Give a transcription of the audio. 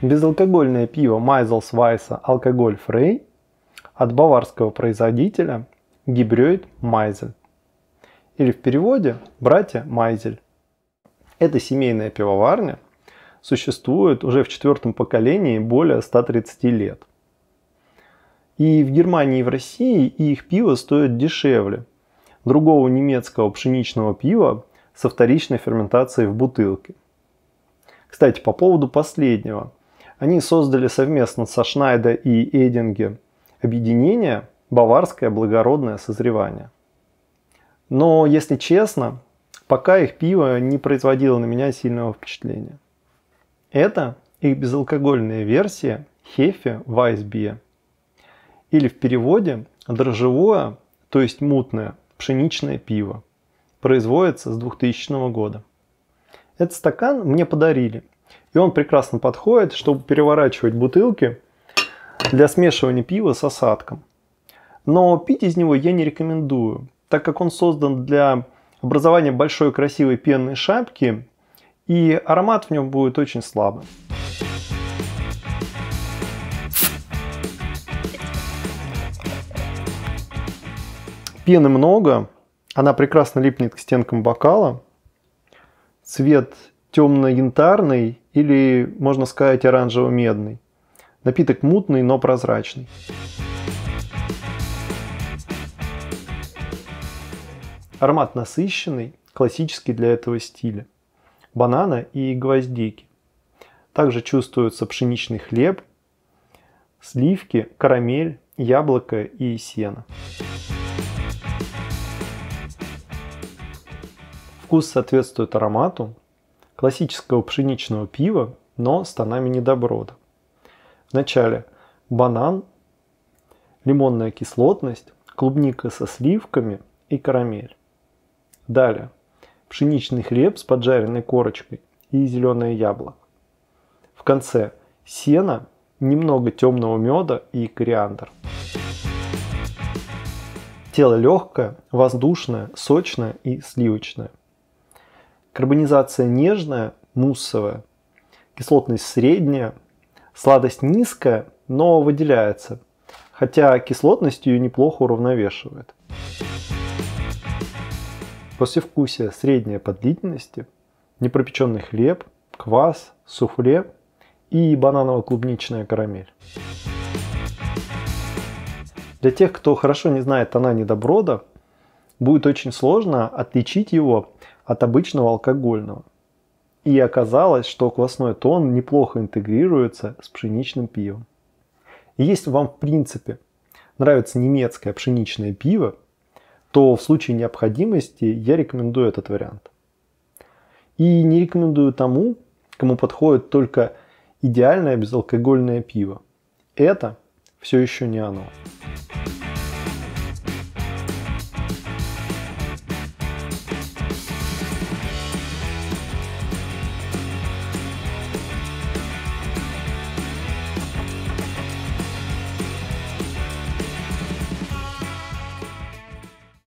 Безалкогольное пиво Maisel's Weisse Alkoholfrei от баварского производителя Gebrüder Maisel, или в переводе «братья Майзель». Эта семейная пивоварня существует уже в четвертом поколении более 130 лет. И в Германии, и в России их пиво стоит дешевле другого немецкого пшеничного пива со вторичной ферментацией в бутылке. Кстати, по поводу последнего. Они создали совместно со Шнайда и Эйдинге объединение «Баварское благородное созревание». Но, если честно, пока их пиво не производило на меня сильного впечатления. Это их безалкогольная версия «Хефе Вайсбир», или в переводе «дрожжевое», то есть мутное, пшеничное пиво. Производится с 2000 года. Этот стакан мне подарили. И он прекрасно подходит, чтобы переворачивать бутылки для смешивания пива с осадком. Но пить из него я не рекомендую, так как он создан для образования большой красивой пенной шапки, и аромат в нем будет очень слабым. Пены много, она прекрасно липнет к стенкам бокала. Цвет темно-янтарный или, можно сказать, оранжево-медный. Напиток мутный, но прозрачный. Аромат насыщенный, классический для этого стиля. Банана и гвоздики. Также чувствуется пшеничный хлеб, сливки, карамель, яблоко и сено. Вкус соответствует аромату классического пшеничного пива, но с тонами недоброда. Вначале банан, лимонная кислотность, клубника со сливками и карамель. Далее пшеничный хлеб с поджаренной корочкой и зеленое яблоко. В конце сено, немного темного меда и кориандр. Тело легкое, воздушное, сочное и сливочное. Карбонизация нежная, муссовая, кислотность средняя, сладость низкая, но выделяется, хотя кислотность ее неплохо уравновешивает. Послевкусие среднее по длительности, непропеченный хлеб, квас, суфле и бананово-клубничная карамель. Для тех, кто хорошо не знает тона недоброда, будет очень сложно отличить его от обычного алкогольного. И оказалось, что квасной тон неплохо интегрируется с пшеничным пивом. И если вам в принципе нравится немецкое пшеничное пиво, то в случае необходимости я рекомендую этот вариант. И не рекомендую тому, кому подходит только идеальное безалкогольное пиво. Это все еще не оно.